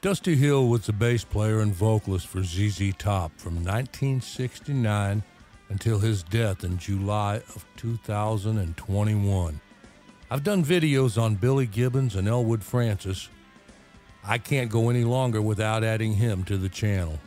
Dusty Hill was the bass player and vocalist for ZZ Top from 1969 until his death in July of 2021. I've done videos on Billy Gibbons and Elwood Francis. I can't go any longer without adding him to the channel.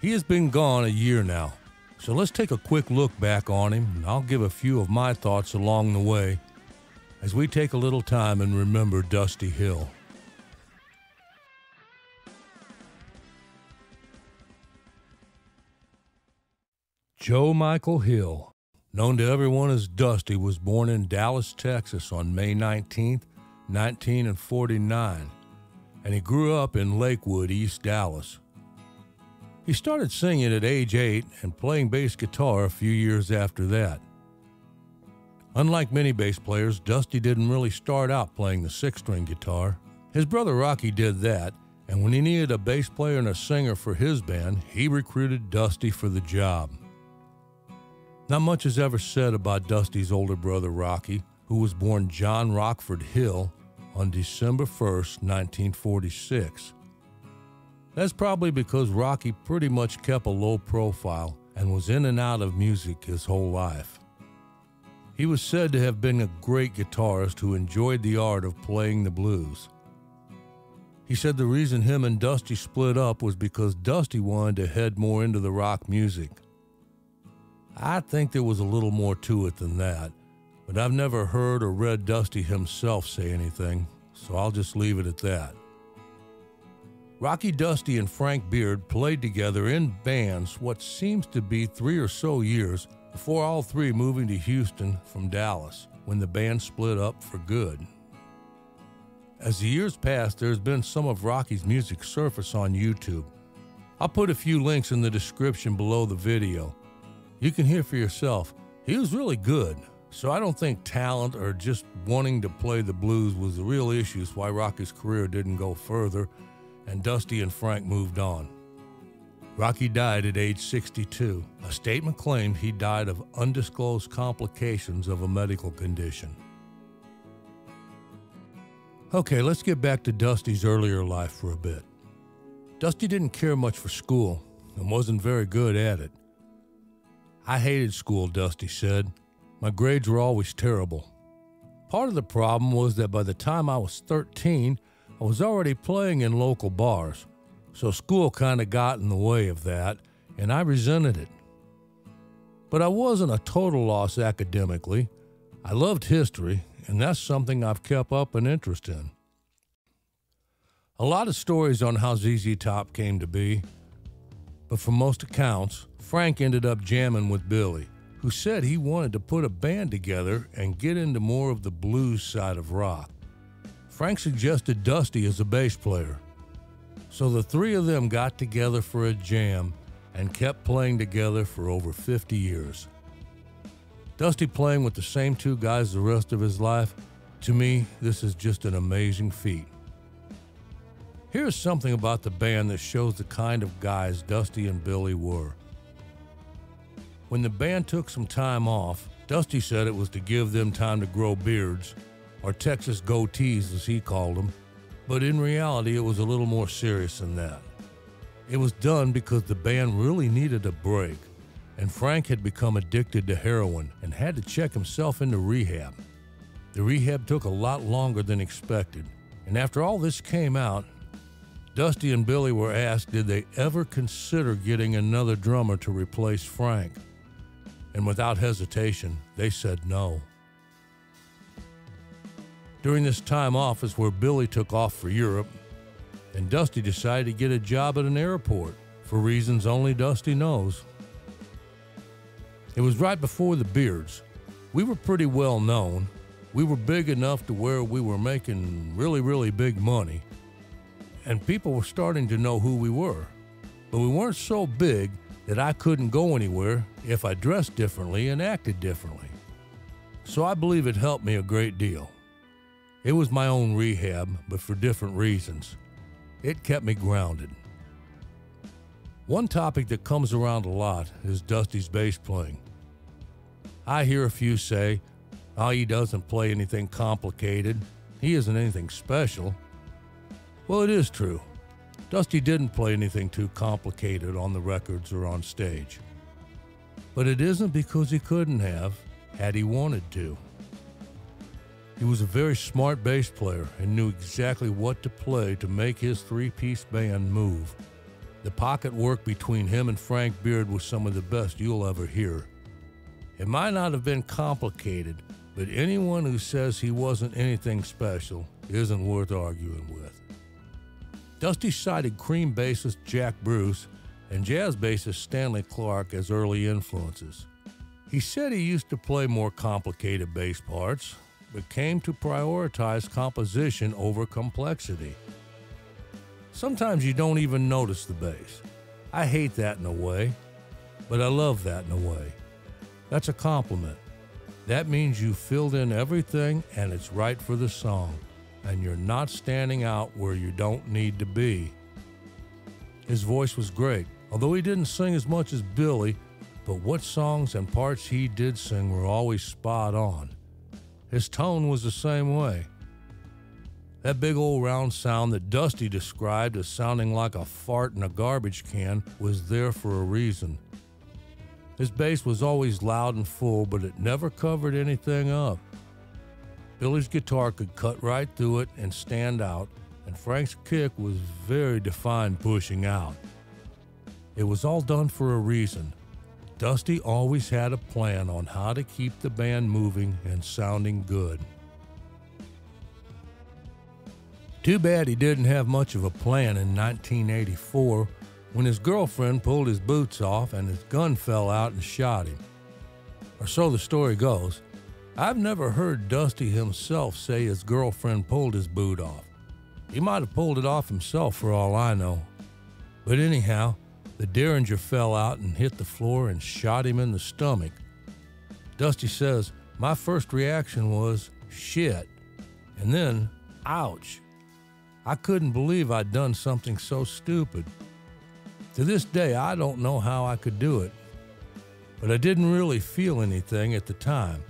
He has been gone a year now, so let's take a quick look back on him, and I'll give a few of my thoughts along the way as we take a little time and remember Dusty Hill. Joe Michael Hill, known to everyone as Dusty, was born in Dallas, Texas on May 19, 1949, and he grew up in Lakewood, East Dallas. He started singing at age 8 and playing bass guitar a few years after that. Unlike many bass players, Dusty didn't really start out playing the six-string guitar. His brother Rocky did that, and when he needed a bass player and a singer for his band, he recruited Dusty for the job. Not much is ever said about Dusty's older brother Rocky, who was born John Rockford Hill on December 1st, 1946. That's probably because Rocky pretty much kept a low profile and was in and out of music his whole life. He was said to have been a great guitarist who enjoyed the art of playing the blues. He said the reason him and Dusty split up was because Dusty wanted to head more into the rock music. I think there was a little more to it than that, but I've never heard or read Dusty himself say anything, so I'll just leave it at that. Rocky, Dusty, and Frank Beard played together in bands what seems to be 3 or so years before all three moving to Houston from Dallas when the band split up for good. As the years passed, there's been some of Rocky's music surface on YouTube. I'll put a few links in the description below the video. You can hear for yourself, he was really good, so I don't think talent or just wanting to play the blues was the real issues why Rocky's career didn't go further, and Dusty and Frank moved on. Rocky died at age 62. A statement claimed he died of undisclosed complications of a medical condition. Okay, let's get back to Dusty's earlier life for a bit. Dusty didn't care much for school and wasn't very good at it. "I hated school," Dusty said. "My grades were always terrible. Part of the problem was that by the time I was 13, I was already playing in local bars, so school kind of got in the way of that, and I resented it. But I wasn't a total loss academically. I loved history, and that's something I've kept up an interest in." A lot of stories on how ZZ Top came to be, but from most accounts, Frank ended up jamming with Billy, who said he wanted to put a band together and get into more of the blues side of rock. Frank suggested Dusty as a bass player, so the three of them got together for a jam and kept playing together for over 50 years. Dusty playing with the same two guys the rest of his life, to me, this is just an amazing feat. Here's something about the band that shows the kind of guys Dusty and Billy were. When the band took some time off, Dusty said it was to give them time to grow beards, or Texas goatees as he called them, but in reality it was a little more serious than that. It was done because the band really needed a break, and Frank had become addicted to heroin and had to check himself into rehab. The rehab took a lot longer than expected, and after all this came out, Dusty and Billy were asked did they ever consider getting another drummer to replace Frank, and without hesitation, they said no. During this time off is where Billy took off for Europe, and Dusty decided to get a job at an airport for reasons only Dusty knows. It was right before the Beards. We were pretty well known. We were big enough to where we were making really, really big money, and people were starting to know who we were. But we weren't so big that I couldn't go anywhere if I dressed differently and acted differently. So I believe it helped me a great deal. It was my own rehab, but for different reasons. It kept me grounded. One topic that comes around a lot is Dusty's bass playing. I hear a few say, "Oh, he doesn't play anything complicated. He isn't anything special." Well, it is true. Dusty didn't play anything too complicated on the records or on stage. But it isn't because he couldn't have, had he wanted to. He was a very smart bass player and knew exactly what to play to make his three-piece band move. The pocket work between him and Frank Beard was some of the best you'll ever hear. It might not have been complicated, but anyone who says he wasn't anything special isn't worth arguing with. Dusty cited Cream bassist Jack Bruce and jazz bassist Stanley Clarke as early influences. He said he used to play more complicated bass parts, but came to prioritize composition over complexity. Sometimes you don't even notice the bass. I hate that in a way, but I love that in a way. That's a compliment. That means you filled in everything and it's right for the song, and you're not standing out where you don't need to be. His voice was great, although he didn't sing as much as Billy, but what songs and parts he did sing were always spot on. His tone was the same way. That big old round sound that Dusty described as sounding like a fart in a garbage can was there for a reason. His bass was always loud and full, but it never covered anything up. Billy's guitar could cut right through it and stand out, and Frank's kick was very defined pushing out. It was all done for a reason. Dusty always had a plan on how to keep the band moving and sounding good. Too bad he didn't have much of a plan in 1984 when his girlfriend pulled his boots off and his gun fell out and shot him. Or so the story goes. I've never heard Dusty himself say his girlfriend pulled his boot off. He might have pulled it off himself for all I know. But anyhow, the Derringer fell out and hit the floor and shot him in the stomach. Dusty says, "My first reaction was, shit, and then, ouch. I couldn't believe I'd done something so stupid. To this day, I don't know how I could do it. But I didn't really feel anything at the time.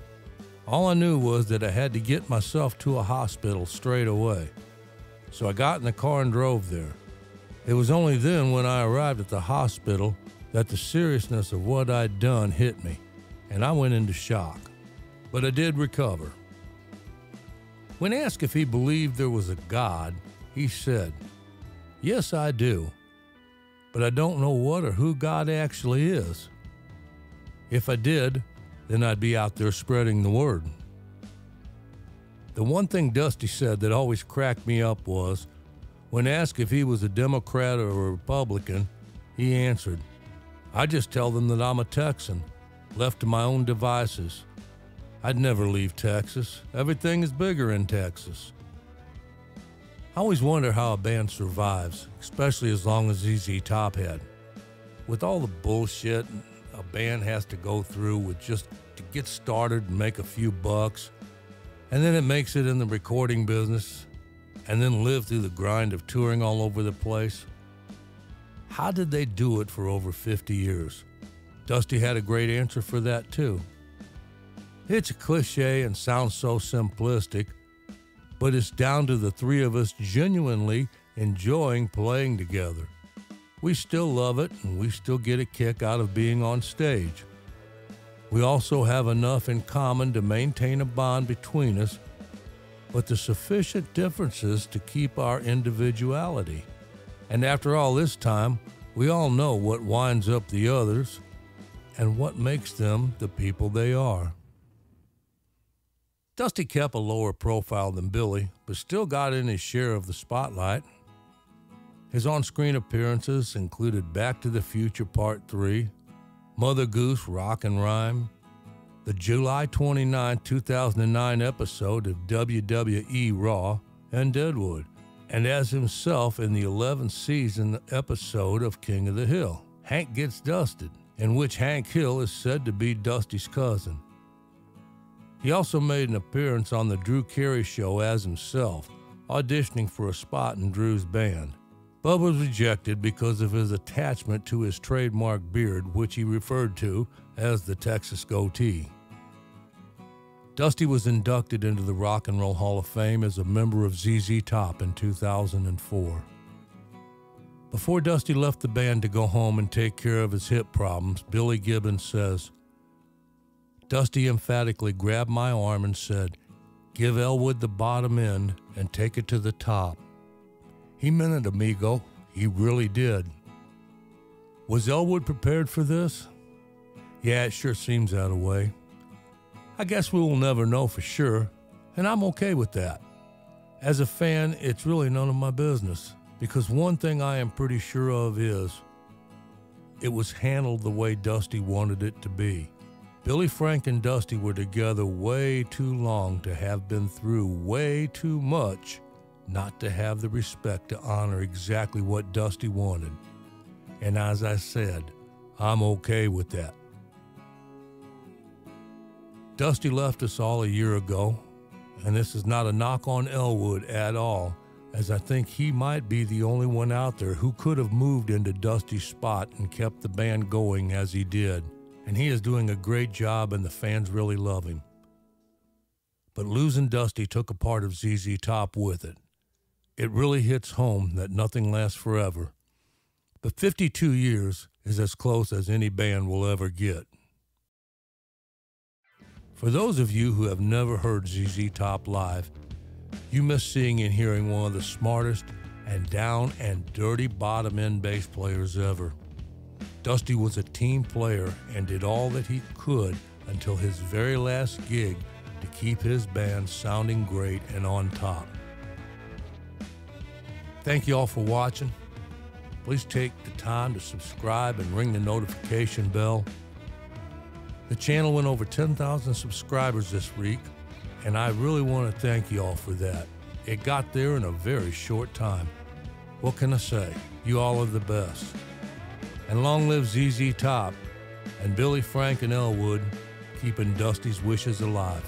All I knew was that I had to get myself to a hospital straight away. So I got in the car and drove there. It was only then when I arrived at the hospital that the seriousness of what I'd done hit me, and I went into shock. But I did recover." When asked if he believed there was a God, he said, "Yes, I do, but I don't know what or who God actually is. If I did, then I'd be out there spreading the word." The one thing Dusty said that always cracked me up was, when asked if he was a Democrat or a Republican, he answered, "I just tell them that I'm a Texan, left to my own devices. I'd never leave Texas. Everything is bigger in Texas." I always wonder how a band survives, especially as long as ZZ Top had. With all the bullshit a band has to go through with just to get started and make a few bucks, and then it makes it in the recording business, and then live through the grind of touring all over the place. How did they do it for over 50 years? Dusty had a great answer for that too. It's a cliche and sounds so simplistic, but it's down to the three of us genuinely enjoying playing together. We still love it, and we still get a kick out of being on stage. We also have enough in common to maintain a bond between us, but the sufficient differences to keep our individuality. And after all this time, we all know what winds up the others and what makes them the people they are. Dusty kept a lower profile than Billy, but still got in his share of the spotlight. His on-screen appearances included Back to the Future Part 3, Mother Goose Rock and Rhyme, the July 29, 2009 episode of WWE Raw and Deadwood, and as himself in the 11th season episode of King of the Hill, Hank Gets Dusted, in which Hank Hill is said to be Dusty's cousin. He also made an appearance on the Drew Carey Show as himself, auditioning for a spot in Drew's band, but was rejected because of his attachment to his trademark beard, which he referred to as the Texas goatee. Dusty was inducted into the Rock and Roll Hall of Fame as a member of ZZ Top in 2004. Before Dusty left the band to go home and take care of his hip problems, Billy Gibbons says, Dusty emphatically grabbed my arm and said, give Elwood the bottom end and take it to the top. He meant it, amigo. He really did. Was Elwood prepared for this? Yeah, it sure seems that way. I guess we will never know for sure, and I'm okay with that. As a fan, it's really none of my business, because one thing I am pretty sure of is it was handled the way Dusty wanted it to be. Billy, Frank, and Dusty were together way too long to have been through way too much not to have the respect to honor exactly what Dusty wanted. And as I said, I'm okay with that. Dusty left us all a year ago, and this is not a knock on Elwood at all, as I think he might be the only one out there who could have moved into Dusty's spot and kept the band going as he did. And he is doing a great job, and the fans really love him. But losing Dusty took a part of ZZ Top with it. It really hits home that nothing lasts forever. But 52 years is as close as any band will ever get. For those of you who have never heard ZZ Top live, you miss seeing and hearing one of the smartest and down and dirty bottom-end bass players ever. Dusty was a team player and did all that he could until his very last gig to keep his band sounding great and on top. Thank you all for watching. Please take the time to subscribe and ring the notification bell. The channel went over 10,000 subscribers this week, and I really want to thank you all for that. It got there in a very short time. What can I say? You all are the best. And long live ZZ Top, and Billy, Frank, and Elwood, keeping Dusty's wishes alive.